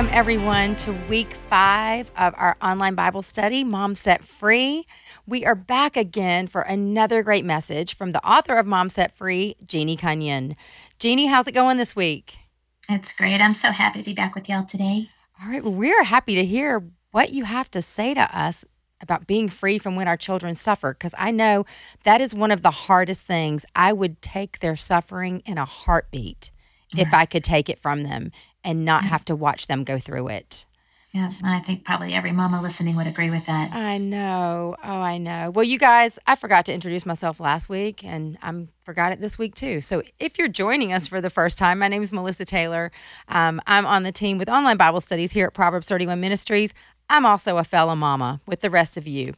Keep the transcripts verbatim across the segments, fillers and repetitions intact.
Welcome everyone to week five of our online Bible study, Mom Set Free. We are back again for another great message from the author of Mom Set Free, Jeannie Cunnion. Jeannie, how's it going this week? It's great. I'm so happy to be back with y'all today. All right. Well, we're happy to hear what you have to say to us about being free from when our children suffer, because I know that is one of the hardest things. I would take their suffering in a heartbeat yes. if I could take it from them and not have to watch them go through it. Yeah, and I think probably every mama listening would agree with that. I know. Oh, I know. Well, you guys, I forgot to introduce myself last week, and I forgot it this week too. So if you're joining us for the first time, my name is Melissa Taylor. Um, I'm on the team with Online Bible Studies here at Proverbs thirty-one Ministries. I'm also a fellow mama with the rest of you.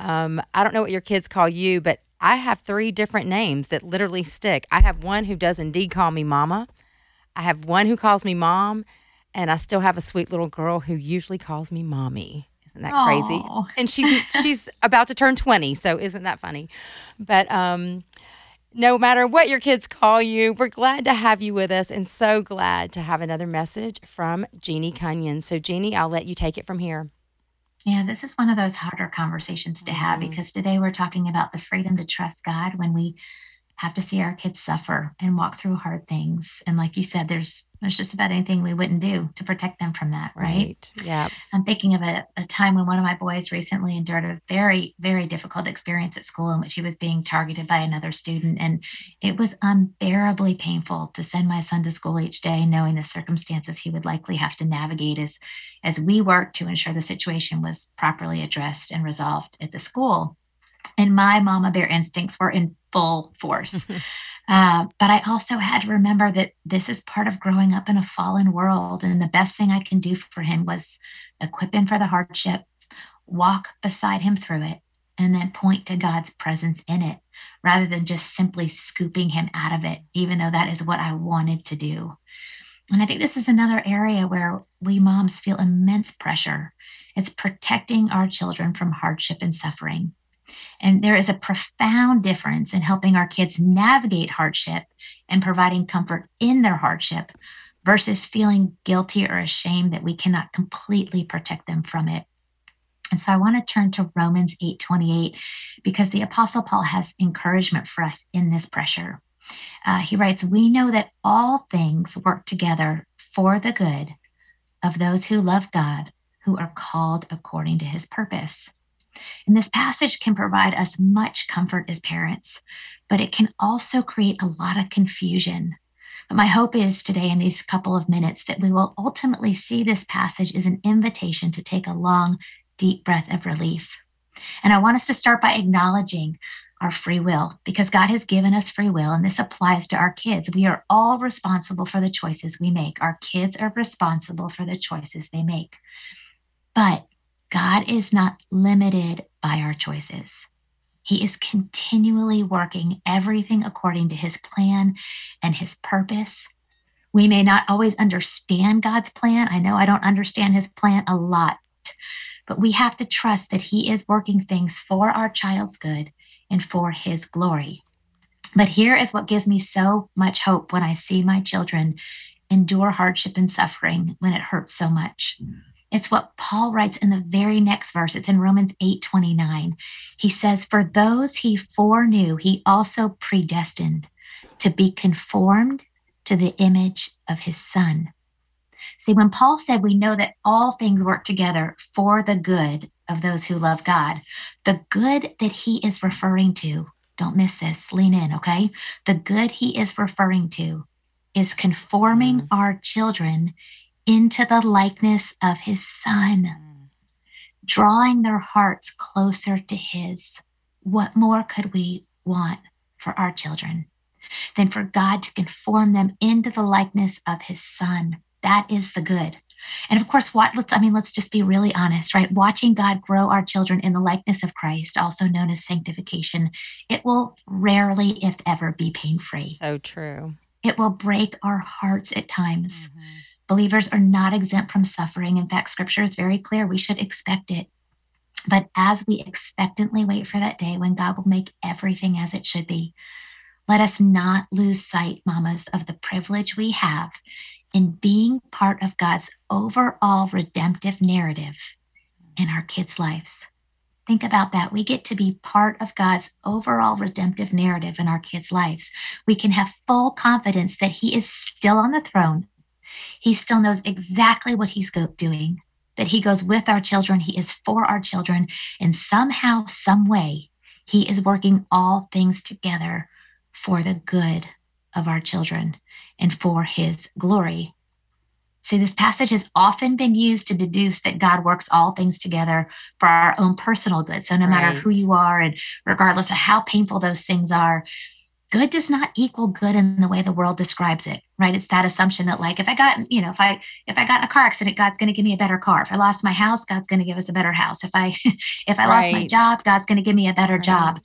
Um, I don't know what your kids call you, but I have three different names that literally stick. I have one who does indeed call me mama. I have one who calls me mom, and I still have a sweet little girl who usually calls me mommy. Isn't that Aww. crazy? And she's she's about to turn twenty, so isn't that funny? But um, no matter what your kids call you, we're glad to have you with us and so glad to have another message from Jeannie Cunnion. So, Jeannie, I'll let you take it from here. Yeah, this is one of those harder conversations to have mm-hmm. because today we're talking about the freedom to trust God when we have to see our kids suffer and walk through hard things. And like you said, there's there's just about anything we wouldn't do to protect them from that, right? right. Yeah. I'm thinking of a, a time when one of my boys recently endured a very, very difficult experience at school in which he was being targeted by another student. And it was unbearably painful to send my son to school each day, knowing the circumstances he would likely have to navigate as, as we worked to ensure the situation was properly addressed and resolved at the school. And my mama bear instincts were in full force. uh, but I also had to remember that this is part of growing up in a fallen world. And the best thing I can do for him was equip him for the hardship, walk beside him through it, and then point to God's presence in it, rather than just simply scooping him out of it, even though that is what I wanted to do. And I think this is another area where we moms feel immense pressure. It's protecting our children from hardship and suffering. And there is a profound difference in helping our kids navigate hardship and providing comfort in their hardship versus feeling guilty or ashamed that we cannot completely protect them from it. And so I want to turn to Romans eight twenty-eight, because the Apostle Paul has encouragement for us in this pressure. Uh, he writes, "We know that all things work together for the good of those who love God, who are called according to his purpose." And this passage can provide us much comfort as parents, but it can also create a lot of confusion. But my hope is today, in these couple of minutes, that we will ultimately see this passage as an invitation to take a long, deep breath of relief. And I want us to start by acknowledging our free will, because God has given us free will, and this applies to our kids. We are all responsible for the choices we make. Our kids are responsible for the choices they make. But God is not limited by our choices. He is continually working everything according to his plan and his purpose. We may not always understand God's plan. I know I don't understand his plan a lot, but we have to trust that he is working things for our child's good and for his glory. But here is what gives me so much hope when I see my children endure hardship and suffering when it hurts so much. It's what Paul writes in the very next verse. It's in Romans eight twenty-nine. He says, "For those he foreknew, he also predestined to be conformed to the image of his son." See, when Paul said we know that all things work together for the good of those who love God, the good that he is referring to, don't miss this, lean in, okay? The good he is referring to is conforming mm-hmm. our children into the likeness of his son, drawing their hearts closer to his. What more could we want for our children than for God to conform them into the likeness of his son? That is the good. And of course, what let's I mean, let's just be really honest, right? Watching God grow our children in the likeness of Christ, also known as sanctification, it will rarely, if ever, be pain-free. So true. It will break our hearts at times. Mm-hmm. Believers are not exempt from suffering. In fact, scripture is very clear. We should expect it. But as we expectantly wait for that day when God will make everything as it should be, Let us not lose sight, mamas, of the privilege we have in being part of God's overall redemptive narrative in our kids' lives. Think about that. We get to be part of God's overall redemptive narrative in our kids' lives. We can have full confidence that He is still on the throne. He still knows exactly what He's doing, that He goes with our children. He is for our children. And somehow, some way, He is working all things together for the good of our children and for His glory. See, this passage has often been used to deduce that God works all things together for our own personal good. So no matter right. who you are, and regardless of how painful those things are, good does not equal good in the way the world describes it, right? It's that assumption that, like, if I got, you know, if I, if I got in a car accident, God's going to give me a better car. If I lost my house, God's going to give us a better house. If I, if I right. lost my job, God's going to give me a better right. job.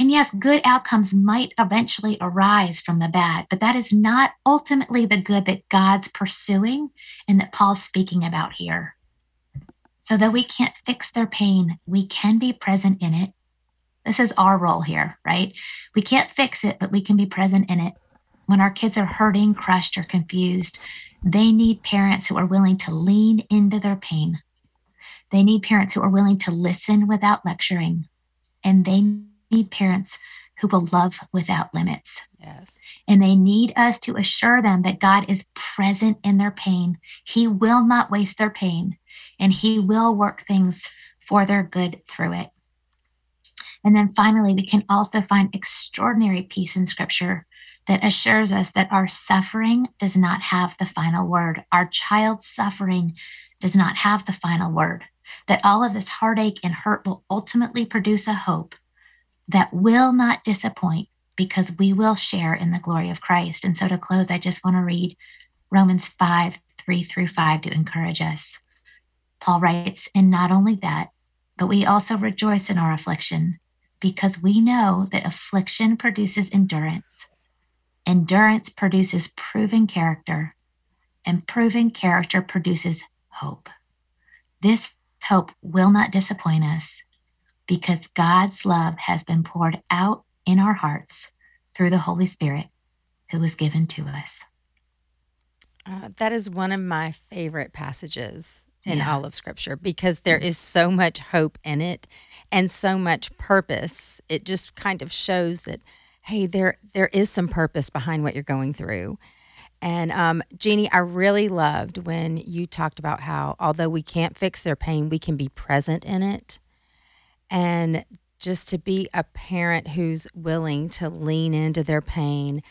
And yes, good outcomes might eventually arise from the bad, but that is not ultimately the good that God's pursuing and that Paul's speaking about here. So though we can't fix their pain, we can be present in it. This is our role here, right? We can't fix it, but we can be present in it. When our kids are hurting, crushed, or confused, they need parents who are willing to lean into their pain. They need parents who are willing to listen without lecturing. And they need parents who will love without limits. Yes. And they need us to assure them that God is present in their pain. He will not waste their pain, and He will work things for their good through it. And then finally, we can also find extraordinary peace in Scripture that assures us that our suffering does not have the final word. Our child's suffering does not have the final word, that all of this heartache and hurt will ultimately produce a hope that will not disappoint, because we will share in the glory of Christ. And so to close, I just want to read Romans five, three through five to encourage us. Paul writes, "And not only that, but we also rejoice in our affliction, because we know that affliction produces endurance. Endurance produces proven character, and proven character produces hope. This hope will not disappoint us, because God's love has been poured out in our hearts through the Holy Spirit who was given to us." Uh, that is one of my favorite passages in yeah. all of Scripture, because there is so much hope in it and so much purpose. It just kind of shows that, hey, there there is some purpose behind what you're going through. And um, Jeannie, I really loved when you talked about how, although we can't fix their pain, we can be present in it. And just to be a parent who's willing to lean into their pain.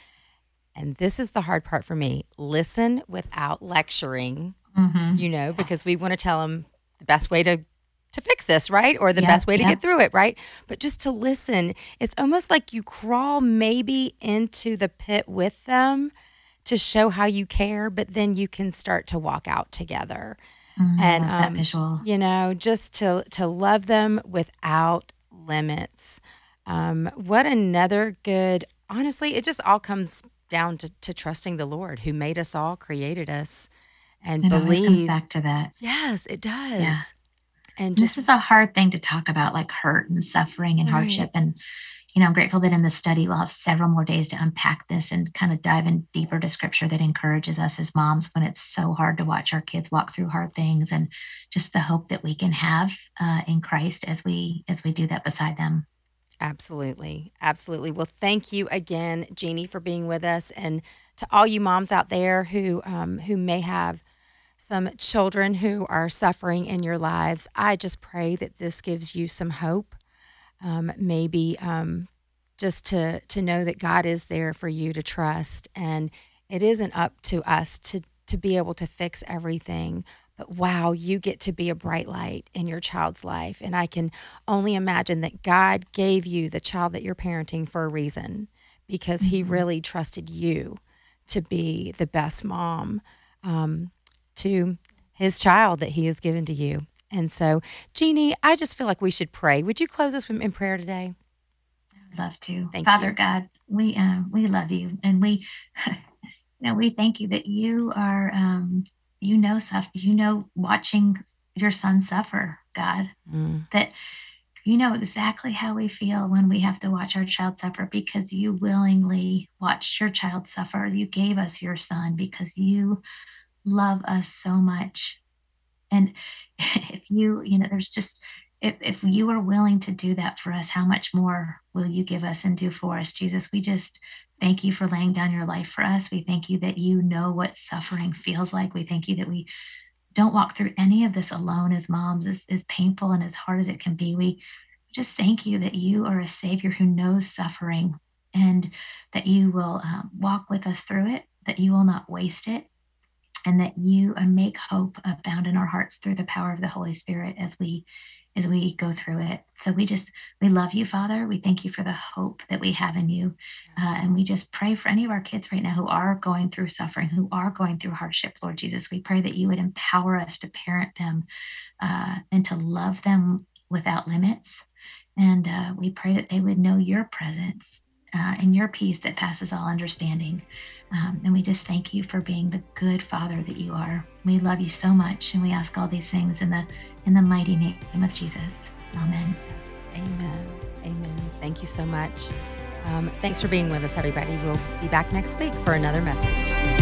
And this is the hard part for me. Listen without lecturing, mm-hmm. you know, because we want to tell them the best way to, to fix this, right? Or the yeah, best way yeah. to get through it, right? But just to listen. It's almost like you crawl maybe into the pit with them to show how you care, but then you can start to walk out together. Mm, and um, that visual. You know, just to to love them without limits. Um, what another good, honestly, it just all comes down to, to trusting the Lord who made us all, created us, and it believe. It always comes back to that. Yes, it does. Yeah. And just, this is a hard thing to talk about, like hurt and suffering and right. hardship. And, you know, I'm grateful that in the study we'll have several more days to unpack this and kind of dive in deeper to Scripture that encourages us as moms when it's so hard to watch our kids walk through hard things, and just the hope that we can have uh, in Christ as we as we do that beside them. Absolutely. Absolutely. Well, thank you again, Jeannie, for being with us. And to all you moms out there who um, who may have some children who are suffering in your lives, I just pray that this gives you some hope. Um, maybe um, just to, to know that God is there for you to trust. And it isn't up to us to, to be able to fix everything. But wow, you get to be a bright light in your child's life. And I can only imagine that God gave you the child that you're parenting for a reason, because mm-hmm. He really trusted you to be the best mom um, to His child that He has given to you. And so, Jeannie, I just feel like we should pray. Would you close us in prayer today? I would love to. Thank Father you. God, we uh, we love you, and we, you know, we thank you that you are, um, you know, suffer, you know, watching your son suffer, God, mm. that You know exactly how we feel when we have to watch our child suffer, because you willingly watched your child suffer. You gave us your son because you love us so much. And if you, you know, there's just, if, if you are willing to do that for us, how much more will you give us and do for us? Jesus, we just thank you for laying down your life for us. We thank you that you know what suffering feels like. We thank you that we don't walk through any of this alone as moms, as, as painful and as hard as it can be. We just thank you that you are a Savior who knows suffering, and that you will um, walk with us through it, that you will not waste it, and that you make hope abound in our hearts through the power of the Holy Spirit as we as we go through it. So we just, we love you, Father. We thank you for the hope that we have in you. Uh, and we just pray for any of our kids right now who are going through suffering, who are going through hardship, Lord Jesus. We pray that you would empower us to parent them uh, and to love them without limits. And uh, we pray that they would know your presence uh, and your peace that passes all understanding. Um, and we just thank you for being the good Father that you are. We love you so much, and we ask all these things in the in the mighty name of Jesus. Amen. Yes. Amen. Amen. Thank you so much. Um, thanks for being with us, everybody. We'll be back next week for another message.